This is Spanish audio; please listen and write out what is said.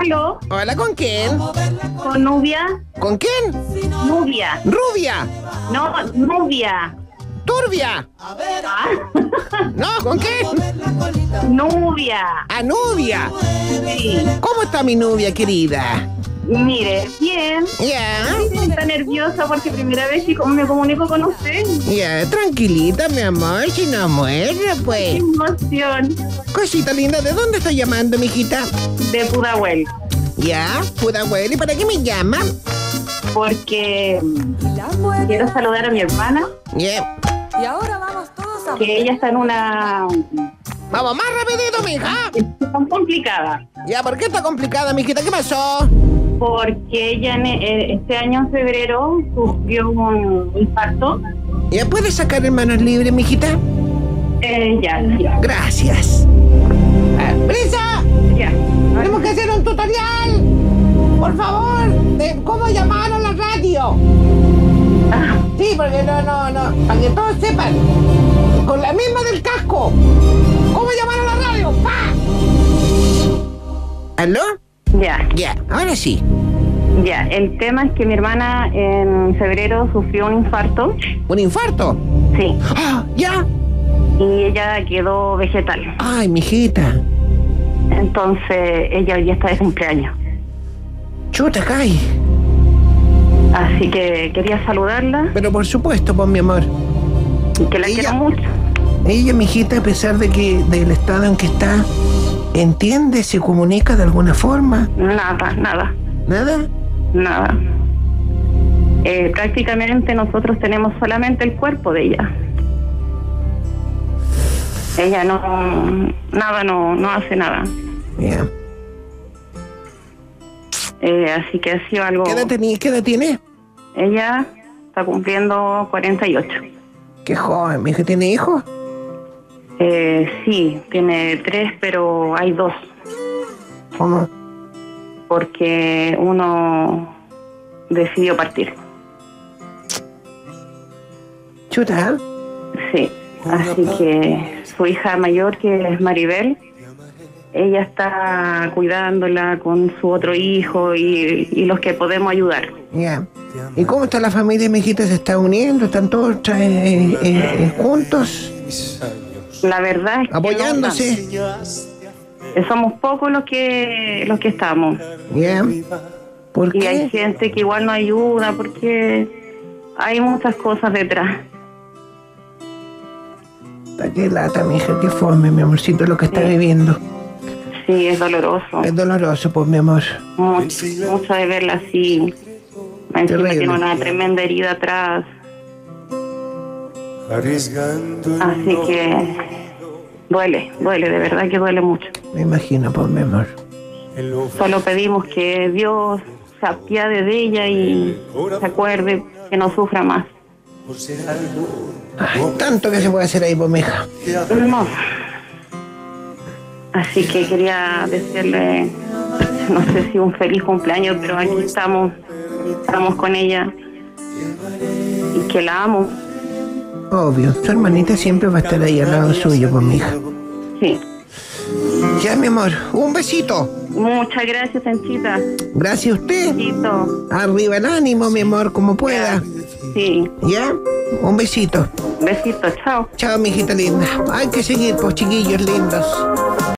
¿Aló? Hola, ¿con quién? Con Nubia. ¿Con quién? Nubia. ¿Rubia? No, Nubia. ¿Turbia? ¿Ah? No, ¿con qué? Nubia. ¿A Nubia? Sí. ¿Cómo está mi Nubia, querida? Mire, bien. Ya. Estoy nerviosa porque primera vez que me comunico con usted. Ya, tranquilita, mi amor, si no muerde, pues. Qué emoción. Cosita linda, ¿de dónde está llamando, mijita? De Pudahuel. Ya, Pudahuel, ¿y para qué me llama? Porque quiero saludar a mi hermana. Yeah. Y ahora vamos todos a... Que ella está en una... Vamos más rapidito, mija. Está complicada. Ya, ¿por qué está complicada, mijita? ¿Qué pasó? Porque ella este año en febrero sufrió un infarto. ¿Ya puedes sacar en manos libres, mijita? Ya. Gracias. ¡Berisa! Ya. Tenemos que hacer un tutorial, por favor, de cómo llamar a la radio. Sí, porque no, para que todos sepan, con la misma del casco, ¿cómo llamar a la radio? ¡Pa! ¿Aló? Ya, ahora sí. Ya, el tema es que mi hermana en febrero sufrió un infarto. ¿Un infarto? Sí. ¡Ah! ¿Ya? Y ella quedó vegetal. ¡Ay, mijita! Entonces, ella hoy está de cumpleaños. ¡Chuta, cae! Así que quería saludarla. Pero por supuesto, pues, mi amor. Y que la quiero mucho. Ella, mijita, a pesar de que del estado en que está, ¿entiende? ¿Se comunica de alguna forma? Nada. ¿Nada? Nada. Prácticamente nosotros tenemos solamente el cuerpo de ella. Ella no hace nada. Yeah. Así que ha sido algo... ¿Qué edad tiene? Ella está cumpliendo 48. Qué joven, mi hija. ¿Tiene hijos? Sí, tiene 3, pero hay 2. ¿Cómo? Porque uno decidió partir. ¿Chuta? Sí, así que su hija mayor, que es Maribel, ella está cuidándola con su otro hijo y los que podemos ayudar. Ya. ¿Y cómo está la familia, mijita? ¿Se está uniendo? ¿Están todos juntos? La verdad es que apoyándose. Somos pocos los que estamos. Bien. ¿Por qué? Y hay gente que igual no ayuda porque hay muchas cosas detrás. Qué lata, mija, qué fome, mi amorcito, lo que está viviendo. Sí, es doloroso. Es doloroso, pues, mi amor. Mucho de verla así. Encima tiene una tremenda herida atrás. Así que duele, de verdad que duele mucho. Me imagino, por mi amor. Solo pedimos que Dios se apiade de ella y se acuerde que no sufra más. Ay, tanto que se puede hacer ahí, por mi hija. No. Así que quería decirle, no sé si un feliz cumpleaños, pero aquí estamos con ella y que la amo. Obvio, su hermanita siempre va a estar ahí al lado suyo, con mi hija. Sí. Ya, mi amor, un besito. Muchas gracias, Anchita. Gracias a usted. Besito. Arriba el ánimo, mi amor, como pueda. Sí. ¿Ya? Un besito. Besito, chao. Chao, mi hijita linda. Hay que seguir, pues, chiquillos lindos.